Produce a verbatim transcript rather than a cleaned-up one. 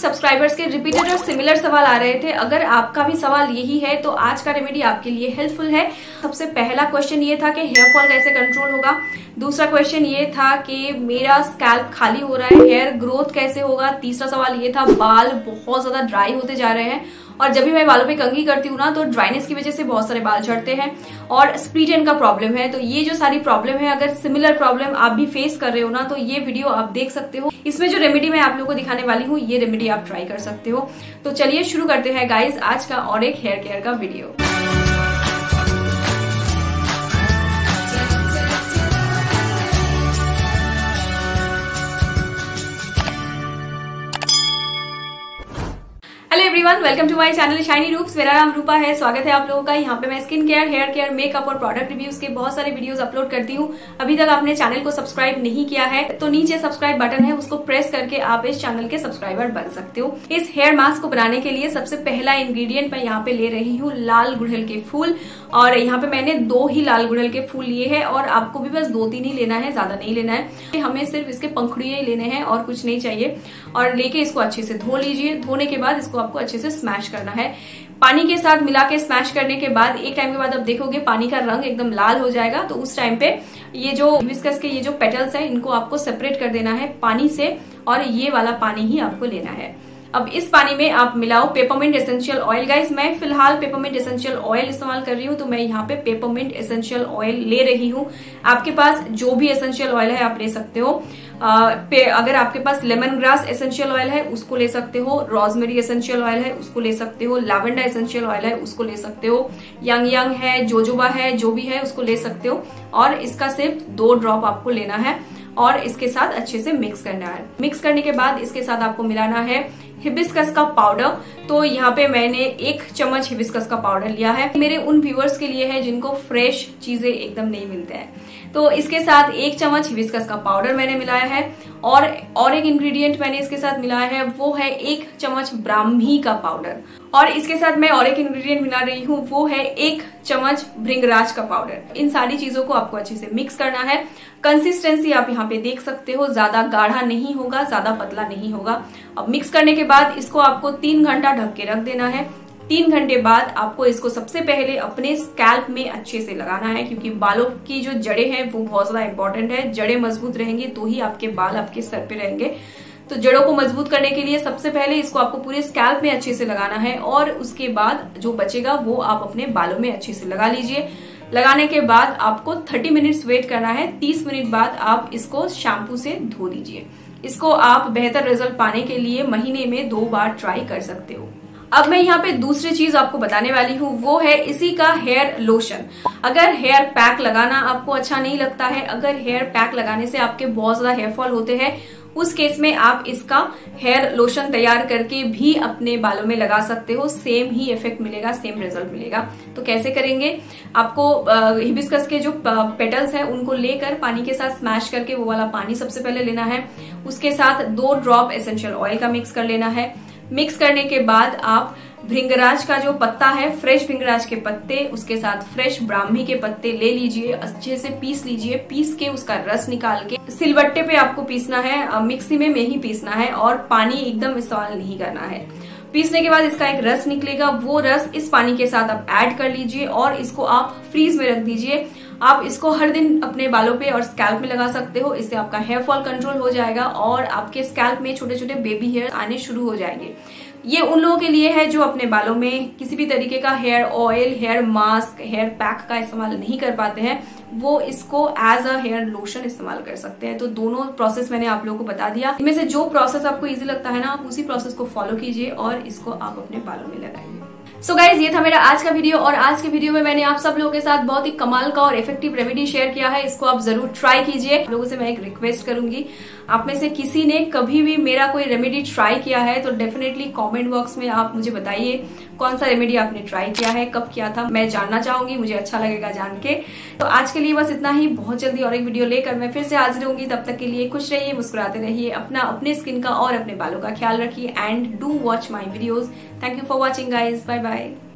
Subscribers के repeated और similar सवाल आ रहे थे। अगर आपका भी सवाल यही है तो आज का रेमेडी आपके लिए हेल्पफुल है। सबसे पहला क्वेश्चन ये था कि हेयर फॉल कैसे कंट्रोल होगा। दूसरा क्वेश्चन ये था कि मेरा स्कैल्प खाली हो रहा है, हेयर ग्रोथ कैसे होगा। तीसरा सवाल ये था बाल बहुत ज्यादा ड्राई होते जा रहे हैं और जब भी मैं बालों पे कंघी करती हूँ ना तो ड्राइनेस की वजह से बहुत सारे बाल झड़ते हैं और स्प्लिट एंड का प्रॉब्लम है। तो ये जो सारी प्रॉब्लम है, अगर सिमिलर प्रॉब्लम आप भी फेस कर रहे हो ना तो ये वीडियो आप देख सकते हो। इसमें जो रेमेडी मैं आप लोगों को दिखाने वाली हूँ ये रेमेडी आप ट्राई कर सकते हो। तो चलिए शुरू करते हैं गाइज आज का और एक हेयर केयर का video. Hello everyone, welcome to my channel shiny Roops. मेरा नाम रूपा है। स्वागत है आप लोगों का। यहाँ पे मैं skin care, hair care, makeup और प्रोडक्ट रिव्यूज के बहुत सारे वीडियोस अपलोड करती हूँ। अभी तक आपने चैनल को सब्सक्राइब नहीं किया है तो नीचे सब्सक्राइब बटन है, उसको प्रेस करके आप इस चैनल के सब्सक्राइबर बन सकते हो। इस हेयर मास्क को बनाने के लिए सबसे पहला इंग्रीडियंट मैं यहाँ पे ले रही हूँ लाल गुड़हल के फूल। और यहाँ पे मैंने दो ही लाल गुड़हल के फूल लिए है और आपको भी बस दो तीन ही लेना है, ज्यादा नहीं लेना है। हमें सिर्फ इसके पंखुड़िये ही लेने हैं और कुछ नहीं चाहिए। और लेके इसको अच्छे से धो लीजिए। धोने के बाद इसको आपको अच्छे से स्मैश करना है। पानी के साथ मिला के स्मैश करने के बाद एक टाइम के बाद आप देखोगे पानी का रंग एकदम लाल हो जाएगा। तो उस टाइम पे ये जो हिबिस्कस के ये जो पेटल्स हैं इनको आपको सेपरेट कर देना है पानी से और ये वाला पानी ही आपको लेना है। अब इस पानी में आप मिलाओ पेपरमिंट एसेंशियल ऑयल। गाइस मैं फिलहाल पेपरमिंट एसेंशियल ऑयल इस्तेमाल कर रही हूँ तो मैं यहाँ पे पेपरमिंट एसेंशियल ऑयल ले रही हूँ। आपके पास जो भी एसेंशियल ऑयल है आप ले सकते हो। आ, पे, अगर आपके पास लेमन ग्रास एसेंशियल ऑयल है उसको ले सकते हो, रोजमेरी एसेंशियल ऑयल है उसको ले सकते हो, लैवेंडर एसेंशियल ऑयल है उसको ले सकते हो, यंग यंग है, जोजोबा है, जो भी है उसको ले सकते हो। और इसका सिर्फ दो ड्रॉप आपको लेना है और इसके साथ अच्छे से मिक्स करना है। मिक्स करने के बाद इसके साथ आपको मिलाना है हिबिस्कस का पाउडर। तो यहाँ पे मैंने एक चम्मच हिबिस्कस का पाउडर लिया है। मेरे उन व्यूअर्स के लिए है जिनको फ्रेश चीजें एकदम नहीं मिलते हैं। तो इसके साथ एक चम्मच हिबिस्कस का पाउडर मैंने मिलाया है। और और एक इंग्रेडिएंट मैंने इसके साथ मिलाया है, वो है एक चम्मच ब्राह्मी का पाउडर। और इसके साथ मैं और एक इंग्रेडिएंट मिला रही हूँ, वो है एक चम्मच भृंगराज का पाउडर। इन सारी चीजों को आपको अच्छे से मिक्स करना है। कंसिस्टेंसी आप यहाँ पे देख सकते हो, ज्यादा गाढ़ा नहीं होगा, ज्यादा पतला नहीं होगा। अब मिक्स करने के बाद इसको आपको तीन घंटा ढक के रख देना है। तीन घंटे बाद आपको इसको सबसे पहले अपने स्कैल्प में अच्छे से लगाना है क्योंकि बालों की जो जड़ें हैं वो बहुत ज्यादा इंपॉर्टेंट है। जड़ें मजबूत रहेंगी तो ही आपके बाल आपके सर पे रहेंगे। तो जड़ों को मजबूत करने के लिए सबसे पहले इसको आपको पूरे स्कैल्प में अच्छे से लगाना है और उसके बाद जो बचेगा वो आप अपने बालों में अच्छे से लगा लीजिए। लगाने के बाद आपको तीस मिनट्स वेट करना है। तीस मिनट बाद आप इसको शैम्पू से धो दीजिए। इसको आप बेहतर रिजल्ट पाने के लिए महीने में दो बार ट्राई कर सकते हो। अब मैं यहाँ पे दूसरी चीज आपको बताने वाली हूँ, वो है इसी का हेयर लोशन। अगर हेयर पैक लगाना आपको अच्छा नहीं लगता है, अगर हेयर पैक लगाने से आपके बहुत ज्यादा हेयर फॉल होते हैं, उस केस में आप इसका हेयर लोशन तैयार करके भी अपने बालों में लगा सकते हो। सेम ही इफेक्ट मिलेगा, सेम रिजल्ट मिलेगा। तो कैसे करेंगे, आपको हिबिस्कस के जो पेटल्स हैं उनको लेकर पानी के साथ स्मैश करके वो वाला पानी सबसे पहले लेना है। उसके साथ दो ड्रॉप एसेंशियल ऑयल का मिक्स कर लेना है। मिक्स करने के बाद आप भृंगराज का जो पत्ता है, फ्रेश भृंगराज के पत्ते, उसके साथ फ्रेश ब्राह्मी के पत्ते ले लीजिए, अच्छे से पीस लीजिए। पीस के उसका रस निकाल के सिलबट्टे पे आपको पीसना है, मिक्सी में में ही पीसना है और पानी एकदम इस्तेमाल नहीं करना है। पीसने के बाद इसका एक रस निकलेगा, वो रस इस पानी के साथ आप ऐड कर लीजिए और इसको आप फ्रीज में रख दीजिए। आप इसको हर दिन अपने बालों पे और स्कैल्प में लगा सकते हो। इससे आपका हेयर फॉल कंट्रोल हो जाएगा और आपके स्कैल्प में छोटे छोटे बेबी हेयर आने शुरू हो जाएंगे। ये उन लोगों के लिए है जो अपने बालों में किसी भी तरीके का hair oil, hair mask, hair pack का इस्तेमाल नहीं कर पाते हैं, वो इसको एज अ हेयर लोशन इस्तेमाल कर सकते हैं। तो दोनों प्रोसेस मैंने आप लोगों को बता दिया। इनमें से जो प्रोसेस आपको इजी लगता है ना, आप उसी प्रोसेस को फॉलो कीजिए और इसको आप अपने बालों में लगाइए। सो गाइज ये था मेरा आज का वीडियो और आज के वीडियो में मैंने आप सब लोगों के साथ बहुत ही कमाल का और इफेक्टिव रेमेडी शेयर किया है। इसको आप जरूर ट्राई कीजिए। आप लोगों से मैं एक रिक्वेस्ट करूंगी, आप में से किसी ने कभी भी मेरा कोई रेमेडी ट्राई किया है तो डेफिनेटली कमेंट बॉक्स में आप मुझे बताइए कौन सा रेमेडी आपने ट्राई किया है, कब किया था, मैं जानना चाहूंगी। मुझे अच्छा लगेगा जान के। तो आज के लिए बस इतना ही। बहुत जल्दी और एक वीडियो लेकर मैं फिर से हाजिर होंगी। तब तक के लिए खुश रहिए, मुस्कुराते रहिए, अपना अपने स्किन का और अपने बालों का ख्याल रखिए and do watch my videos. Thank you for watching guys, bye bye.